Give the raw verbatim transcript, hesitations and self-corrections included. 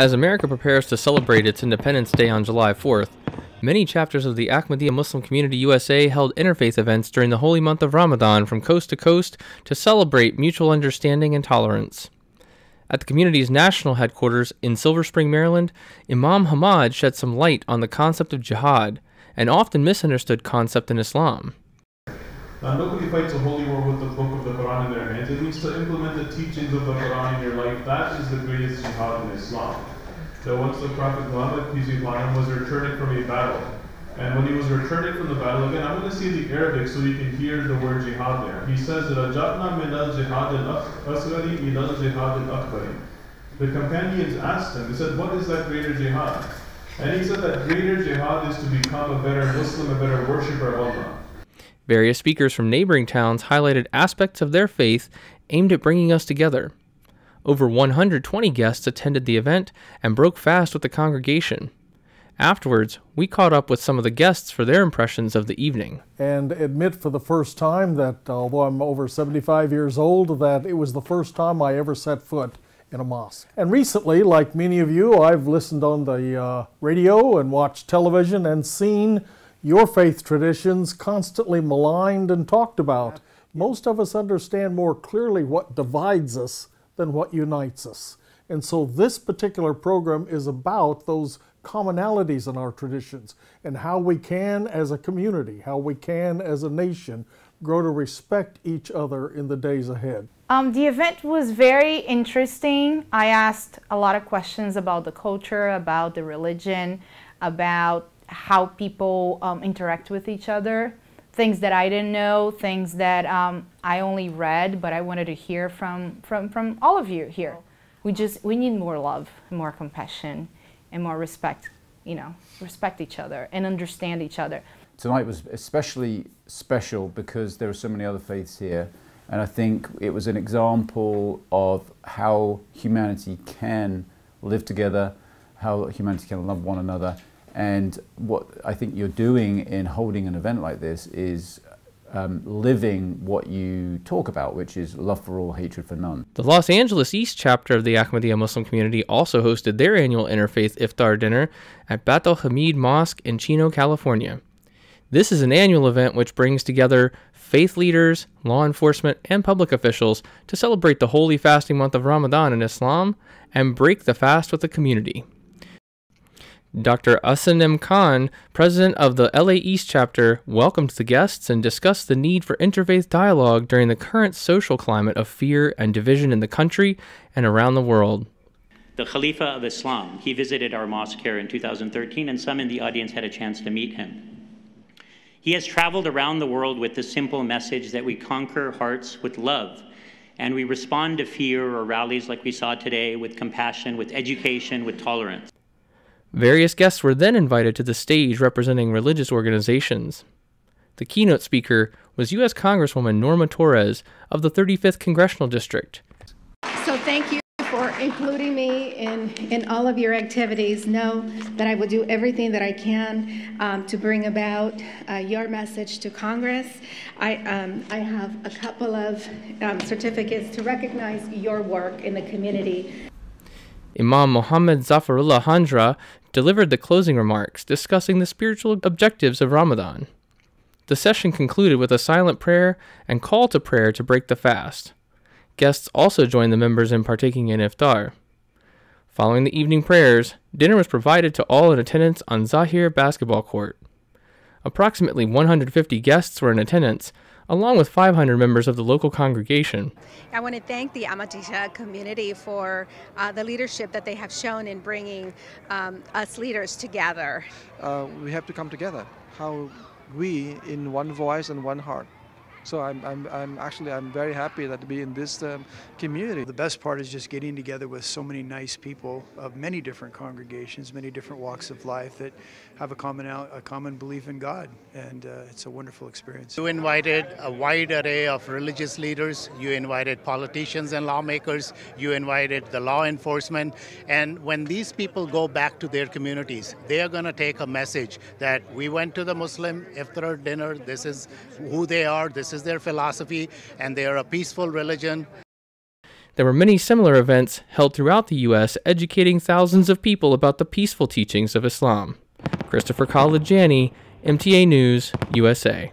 As America prepares to celebrate its Independence Day on July fourth, many chapters of the Ahmadiyya Muslim Community U S A held interfaith events during the holy month of Ramadan from coast to coast to celebrate mutual understanding and tolerance. At the community's national headquarters in Silver Spring, Maryland, Imam Hamad shed some light on the concept of jihad, an often misunderstood concept in Islam. Now, nobody fights a holy war with the book of the Qur'an in their hands. It means to implement the teachings of the Qur'an in your life. That is the greatest jihad in Islam. That once the Prophet Muhammad, peace be upon him, was returning from a battle. And when he was returning from the battle, again, I'm going to say the Arabic so you can hear the word jihad there. He says, Rajatna min al-jihad al-asghari ila al-jihad al-akbari. The companions asked him, they said, what is that greater jihad? And he said that greater jihad is to become a better Muslim, a better worshipper of Allah. Various speakers from neighboring towns highlighted aspects of their faith aimed at bringing us together. Over one hundred twenty guests attended the event and broke fast with the congregation. Afterwards, we caught up with some of the guests for their impressions of the evening. And admit for the first time that, although I'm over seventy-five years old, that it was the first time I ever set foot in a mosque. And recently, like many of you, I've listened on the uh, radio and watched television and seen your faith traditions constantly maligned and talked about. Most of us understand more clearly what divides us than what unites us. And so this particular program is about those commonalities in our traditions and how we can as a community, how we can as a nation, grow to respect each other in the days ahead. Um, the event was very interesting. I asked a lot of questions about the culture, about the religion, about how people um, interact with each other, things that I didn't know, things that um, I only read, but I wanted to hear from, from, from all of you here. We just, we need more love, more compassion, and more respect, you know, respect each other and understand each other. Tonight was especially special because there are so many other faiths here, and I think it was an example of how humanity can live together, how humanity can love one another. And what I think you're doing in holding an event like this is um, living what you talk about, which is love for all, hatred for none. The Los Angeles East chapter of the Ahmadiyya Muslim Community also hosted their annual interfaith iftar dinner at Bat al Hamid Mosque in Chino, California. This is an annual event which brings together faith leaders, law enforcement, and public officials to celebrate the holy fasting month of Ramadan in Islam and break the fast with the community. Doctor Asanim Khan, president of the L A East chapter, welcomed the guests and discussed the need for interfaith dialogue during the current social climate of fear and division in the country and around the world. The Khalifa of Islam, he visited our mosque here in two thousand thirteen, and some in the audience had a chance to meet him. He has traveled around the world with the simple message that we conquer hearts with love, and we respond to fear or rallies like we saw today with compassion, with education, with tolerance. Various guests were then invited to the stage representing religious organizations. The keynote speaker was U S Congresswoman Norma Torres of the thirty-fifth Congressional District. So thank you for including me in, in all of your activities. Know that I will do everything that I can um, to bring about uh, your message to Congress. I, um, I have a couple of um, certificates to recognize your work in the community. Imam Mohammed Zafarullah Handra delivered the closing remarks discussing the spiritual objectives of Ramadan. The session concluded with a silent prayer and call to prayer to break the fast. Guests also joined the members in partaking in iftar. Following the evening prayers, dinner was provided to all in attendance on Zahir basketball court. Approximately one hundred fifty guests were in attendance, along with five hundred members of the local congregation. I want to thank the Ahmadiyya community for uh, the leadership that they have shown in bringing um, us leaders together. Uh, we have to come together, how we in one voice and one heart. So I'm, I'm, I'm actually I'm very happy that to be in this um, community. The best part is just getting together with so many nice people of many different congregations, many different walks of life that have a common a common belief in God, and uh, it's a wonderful experience. You invited a wide array of religious leaders. You invited politicians and lawmakers. You invited the law enforcement, and when these people go back to their communities, they are going to take a message that we went to the Muslim iftar dinner. This is who they are. This This is their philosophy, and they are a peaceful religion. There were many similar events held throughout the U S educating thousands of people about the peaceful teachings of Islam. Christopher Khalidjani, M T A News, U S A.